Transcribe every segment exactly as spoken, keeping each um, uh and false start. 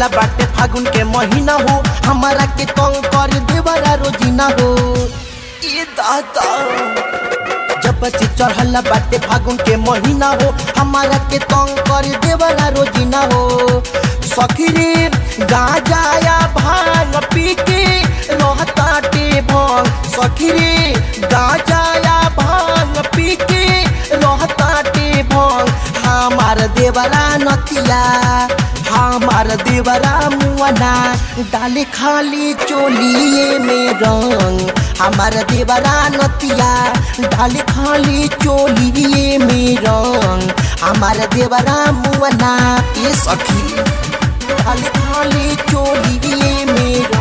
वाला बाटे फागुन के महीना हो, हमारा के तंग कर देवरा रोजीना हो। ये दादा जब से चढ़ला बाटे फागुन के महीना हो, हमारा के तंग कर देवरा रोजीना हो। सखी रे गाजा या भांग पी के रहता टे भंग, सखी रे गाजा या भांग पी के रहता टे भंग। हमार देवरा नतिया, हमार देवरा मुआना, डाले खाली चोलिए में रंग। हमार देवरा नतिया, डाले खाली चोलिए में रंग। हमार देवरा मुआना, ये सखी डाले खाली चोलिए में रंग।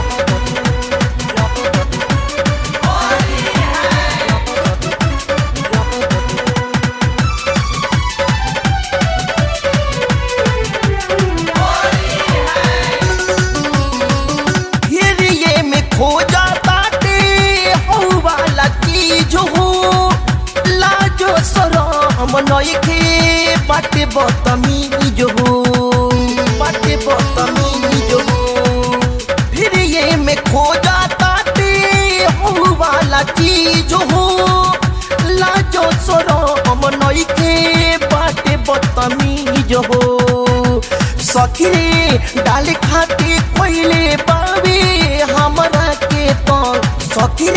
मनोई के बाटे बदतमीजी जो हो, बाटे बदतमीजी जो हो। फिर ये में खो जाता ते हो वाला चीज हो, लाजो सरो मनोई के बाटे बदतमीजी जो हो। सखी डाले खाते पहले पावे हमारा के तंग, सखी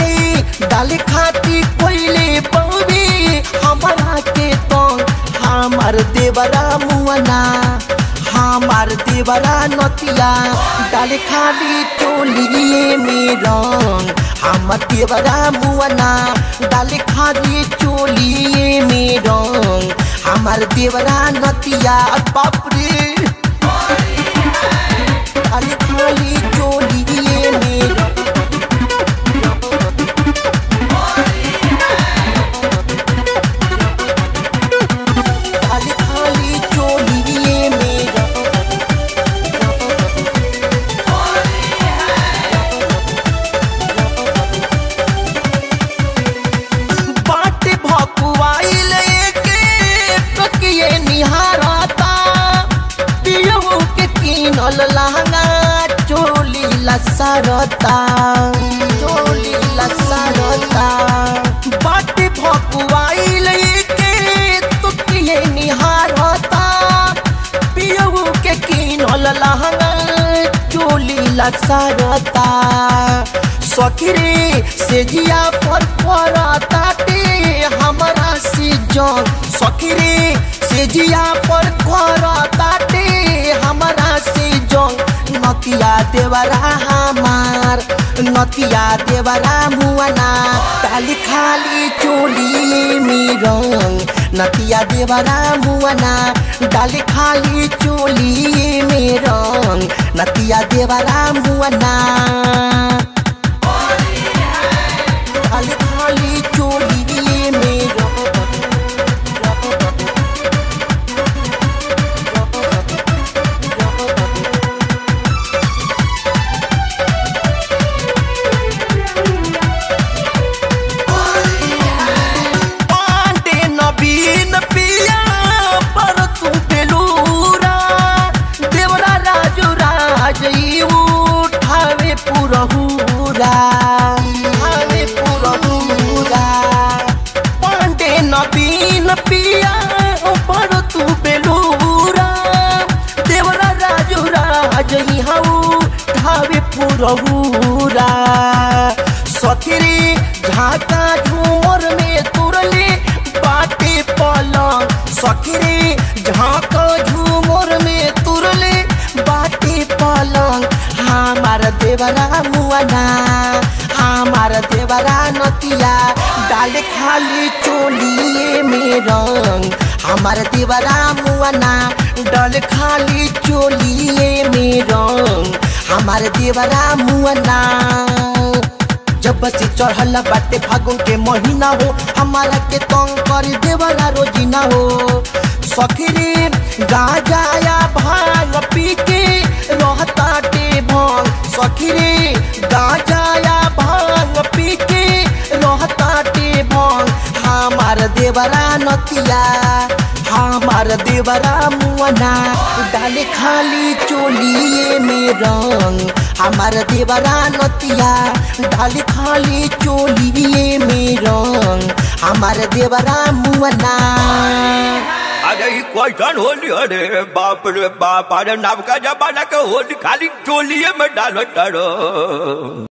डाले खाते पहले पावे हमारा के तंग। हमार देवरा मुआना, हमार देवरा नतिया, डाले खाली चोलिए में रंग। हमार देवरा मुआना, डाले खाली चोलिए में रंग। हमार देवरा नतिया, बाप रे डाले खाली चोलिए में रंग। लहंगा चोली लसरता, चोली लसरता, बाटे भकुआई लेके तुकिए निहारता। पियू के किनल लहंगा चोली लसरता। सखीरे से जिया पर पराताटे हमारा से जंग, सखीरे से जिया पर पराताटे हमारा से जंग। नतिया देवरा हमार, नतिया देवरा मुआना, डाले खाली चोलिए में रंग। नतिया देवरा मुआना, डाले खाली चोलिए में रंग। नतिया देवरा मुआना, डाले खाली चोलिए में रंग। पूरा सखीरी झाका झूमर में तुरली बाटे पलंग, सखीरी झाका झूमर में तुरली बाटे पलंग। हमार देवरा मुआना, हमार देवरा नतिया, डाले खाली चोलिए में रंग। हमार देवरा मुआना, डाले खाली चोलिए में रंग। हमार देवरा मुआना जब से चढ़ला बाटे फागुन के महीना हो, हमारा के तंग कर देवरा रोजीना हो। सखीरे गाजा या भांग पी के रहता टे भंग, सखीरे गाजा या भांग पी के रहता टे भंग। हमार देवरा नतिया, हमार देवरा मुअना डाले खाली चोलिए में रंग हमार देवरा नतिया डाले खाली चोलिए में रंग हमार देवरा मुअना। अरे कोई कौन होली अरे बाप रे बाप अरे नवका जमाना के होली खाली चोलिए में डालो।